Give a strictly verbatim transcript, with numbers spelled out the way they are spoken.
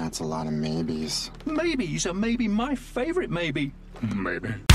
That's a lot of maybes. Maybes are maybe my favorite maybe. Maybe.